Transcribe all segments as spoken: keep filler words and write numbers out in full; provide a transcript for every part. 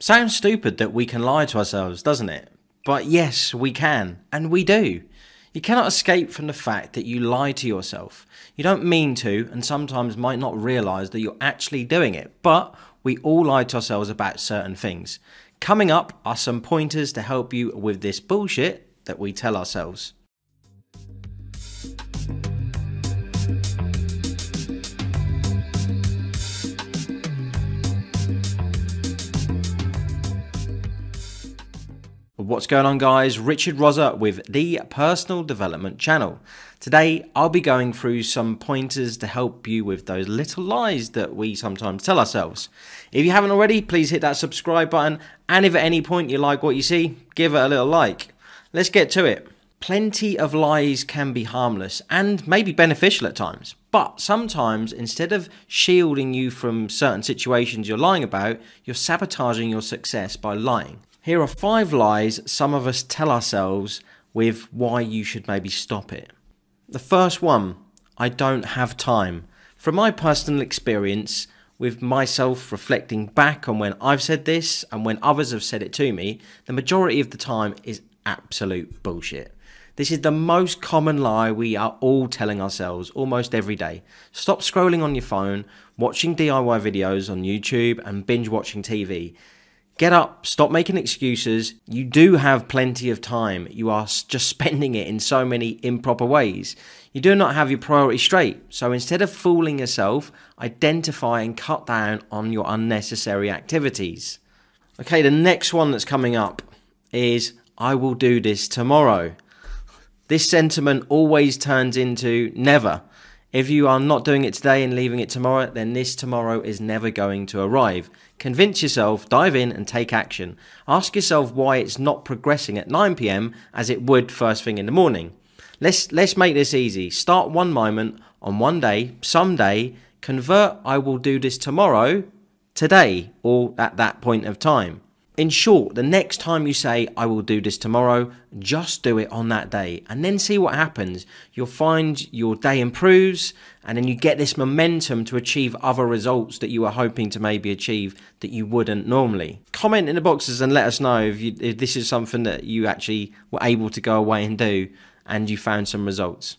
Sounds stupid that we can lie to ourselves, doesn't it? But yes, we can, and we do. You cannot escape from the fact that you lie to yourself. You don't mean to, and sometimes might not realize that you're actually doing it, but we all lie to ourselves about certain things. Coming up are some pointers to help you with this bullshit that we tell ourselves. What's going on, guys? Richard Rozza with The Personal Development Channel. Today, I'll be going through some pointers to help you with those little lies that we sometimes tell ourselves. If you haven't already, please hit that subscribe button, and if at any point you like what you see, give it a little like. Let's get to it. Plenty of lies can be harmless and maybe beneficial at times, but sometimes instead of shielding you from certain situations you're lying about, you're sabotaging your success by lying. Here are five lies some of us tell ourselves with why you should maybe stop it. The first one, I don't have time. From my personal experience with myself reflecting back on when I've said this and when others have said it to me, the majority of the time is absolute bullshit. This is the most common lie we are all telling ourselves almost every day. Stop scrolling on your phone, watching D I Y videos on YouTube and binge watching T V. Get up, stop making excuses. You do have plenty of time. You are just spending it in so many improper ways. You do not have your priorities straight. So instead of fooling yourself, identify and cut down on your unnecessary activities. Okay, the next one that's coming up is, I will do this tomorrow. This sentiment always turns into never. If you are not doing it today and leaving it tomorrow, then this tomorrow is never going to arrive. Convince yourself, dive in and take action. Ask yourself why it's not progressing at nine p m as it would first thing in the morning. Let's, let's make this easy. Start one moment on one day, someday, convert I will do this tomorrow, today, or at that point of time. In short, the next time you say, I will do this tomorrow, just do it on that day and then see what happens. You'll find your day improves and then you get this momentum to achieve other results that you were hoping to maybe achieve that you wouldn't normally. Comment in the boxes and let us know if, you, if this is something that you actually were able to go away and do and you found some results.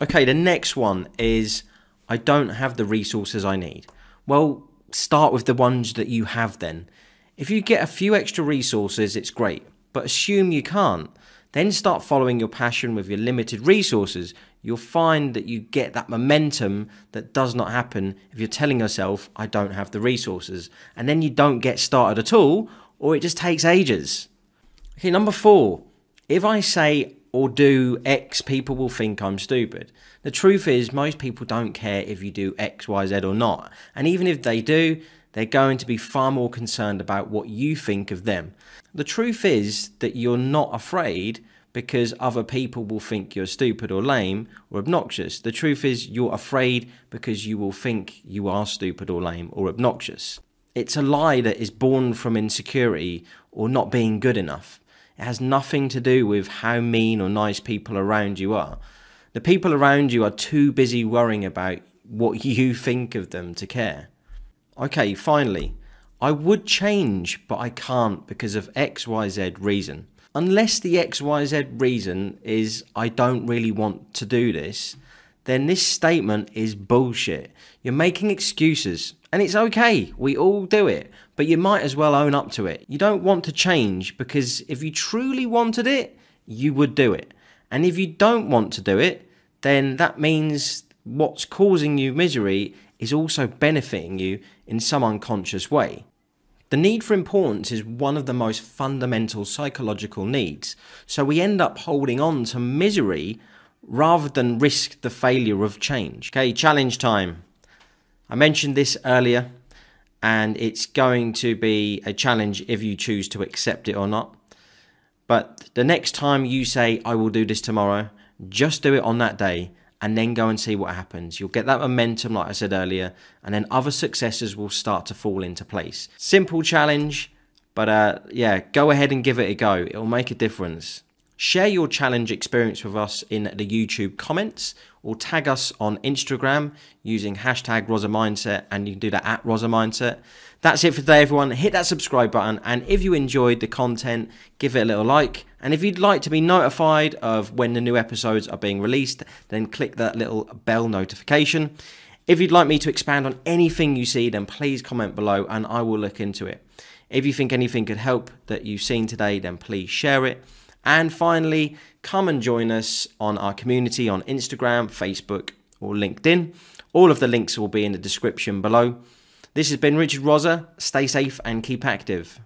Okay, the next one is, I don't have the resources I need. Well, start with the ones that you have then. If you get a few extra resources, it's great, but assume you can't. Then start following your passion with your limited resources. You'll find that you get that momentum that does not happen if you're telling yourself, I don't have the resources. And then you don't get started at all, or it just takes ages. Okay, number four, if I say or do X, people will think I'm stupid. The truth is, most people don't care if you do X, Y, Z or not. And even if they do, they're going to be far more concerned about what you think of them. The truth is that you're not afraid because other people will think you're stupid or lame or obnoxious. The truth is you're afraid because you will think you are stupid or lame or obnoxious. It's a lie that is born from insecurity or not being good enough. It has nothing to do with how mean or nice people around you are. The people around you are too busy worrying about what you think of them to care. Okay, finally, I would change, but I can't because of X Y Z reason. Unless the X Y Z reason is I don't really want to do this, then this statement is bullshit. You're making excuses, and it's okay, we all do it, but you might as well own up to it. You don't want to change because if you truly wanted it, you would do it. And if you don't want to do it, then that means what's causing you misery is also benefiting you in some unconscious way. The need for importance is one of the most fundamental psychological needs, so we end up holding on to misery rather than risk the failure of change. Okay, challenge time. I mentioned this earlier, and it's going to be a challenge if you choose to accept it or not. But the next time you say, I will do this tomorrow, just do it on that day. And then go and see what happens. You'll get that momentum, like I said earlier, and then other successes will start to fall into place. Simple challenge, but uh, yeah, go ahead and give it a go. It'll make a difference. Share your challenge experience with us in the YouTube comments or tag us on Instagram using hashtag Rozzamindset, and you can do that at Rozzamindset. That's it for today, everyone. Hit that subscribe button, and if you enjoyed the content, give it a little like. And if you'd like to be notified of when the new episodes are being released, then click that little bell notification. If you'd like me to expand on anything you see, then please comment below and I will look into it. If you think anything could help that you've seen today, then please share it. And finally, come and join us on our community on Instagram, Facebook, or LinkedIn. All of the links will be in the description below. This has been Richard Rozza. Stay safe and keep active.